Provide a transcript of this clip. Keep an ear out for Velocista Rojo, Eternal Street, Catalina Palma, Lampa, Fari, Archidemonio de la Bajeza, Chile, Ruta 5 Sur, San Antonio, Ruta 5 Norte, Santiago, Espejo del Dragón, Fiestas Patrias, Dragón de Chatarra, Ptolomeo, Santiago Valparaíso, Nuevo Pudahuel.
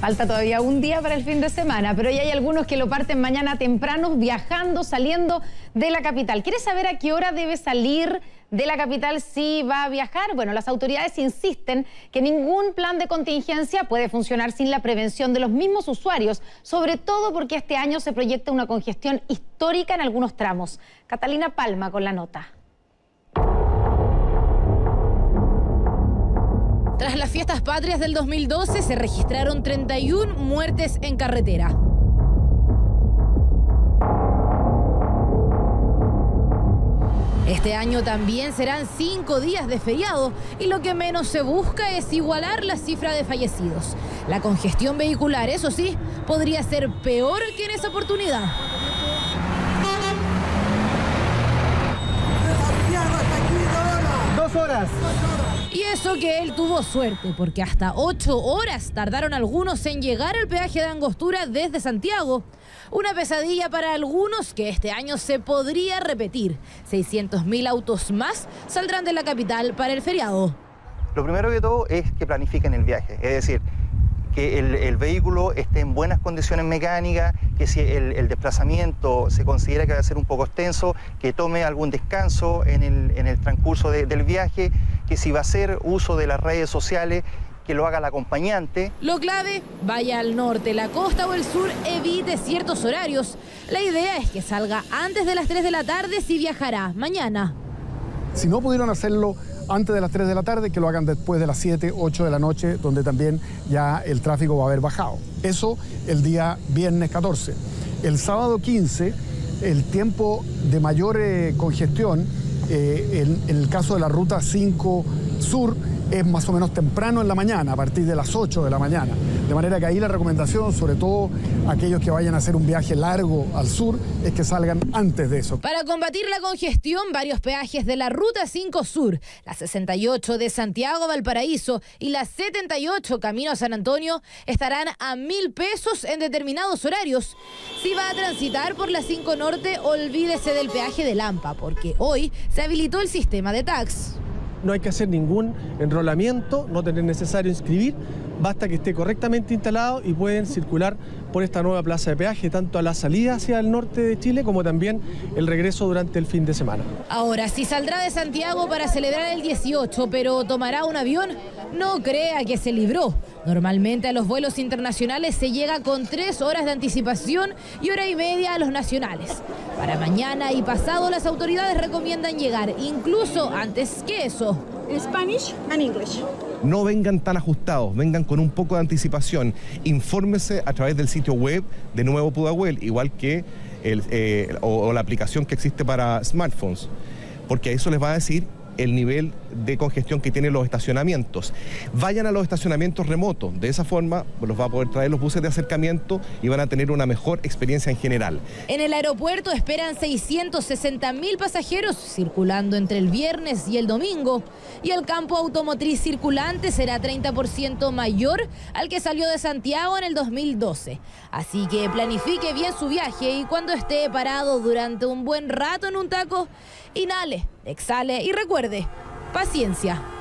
Falta todavía un día para el fin de semana, pero ya hay algunos que lo parten mañana temprano, viajando, saliendo de la capital. ¿Quieres saber a qué hora debe salir de la capital si va a viajar? Bueno, las autoridades insisten que ningún plan de contingencia puede funcionar sin la prevención de los mismos usuarios, sobre todo porque este año se proyecta una congestión histórica en algunos tramos. Catalina Palma con la nota. Tras las Fiestas Patrias del 2012 se registraron 31 muertes en carretera. Este año también serán 5 días de feriado y lo que menos se busca es igualar la cifra de fallecidos. La congestión vehicular, eso sí, podría ser peor que en esa oportunidad. ¿2 horas? Y eso que él tuvo suerte, porque hasta 8 horas tardaron algunos en llegar al peaje de Angostura desde Santiago. Una pesadilla para algunos que este año se podría repetir. 600.000 autos más saldrán de la capital para el feriado. Lo primero que todo es que planifiquen el viaje, es decir, que el vehículo esté en buenas condiciones mecánicas, que si el desplazamiento se considera que va a ser un poco extenso, que tome algún descanso en el transcurso del viaje, que si va a hacer uso de las redes sociales, que lo haga el acompañante. Lo clave, vaya al norte, la costa o el sur, evite ciertos horarios. La idea es que salga antes de las 3 de la tarde si viajará mañana. Si no pudieron hacerlo antes de las 3 de la tarde, que lo hagan después de las 7, 8 de la noche, donde también ya el tráfico va a haber bajado. Eso el día viernes 14. El sábado 15, el tiempo de mayor congestión, en el caso de la Ruta 5 Sur, es más o menos temprano en la mañana, a partir de las 8 de la mañana. De manera que ahí la recomendación, sobre todo aquellos que vayan a hacer un viaje largo al sur, es que salgan antes de eso. Para combatir la congestión, varios peajes de la Ruta 5 Sur, la 68 de Santiago Valparaíso y la 78 camino a San Antonio, estarán a 1.000 pesos en determinados horarios. Si va a transitar por la 5 Norte, olvídese del peaje de Lampa, porque hoy se habilitó el sistema de tags. No hay que hacer ningún enrolamiento, no es necesario inscribir, basta que esté correctamente instalado y pueden circular por esta nueva plaza de peaje, tanto a la salida hacia el norte de Chile como también el regreso durante el fin de semana. Ahora, si saldrá de Santiago para celebrar el 18, pero tomará un avión, no crea que se libró. Normalmente a los vuelos internacionales se llega con 3 horas de anticipación y 1h30 a los nacionales. Para mañana y pasado las autoridades recomiendan llegar, incluso antes que eso. Spanish and English. No vengan tan ajustados, vengan con un poco de anticipación. Infórmese a través del sitio web de Nuevo Pudahuel, igual que la aplicación que existe para smartphones, porque eso les va a decir el nivel de congestión que tienen los estacionamientos. Vayan a los estacionamientos remotos, de esa forma los va a poder traer los buses de acercamiento y van a tener una mejor experiencia en general. En el aeropuerto esperan 660.000 pasajeros circulando entre el viernes y el domingo, y el campo automotriz circulante será 30% mayor al que salió de Santiago en el 2012. Así que planifique bien su viaje y cuando esté parado durante un buen rato en un taco, inhale, exhale y recuerde, paciencia.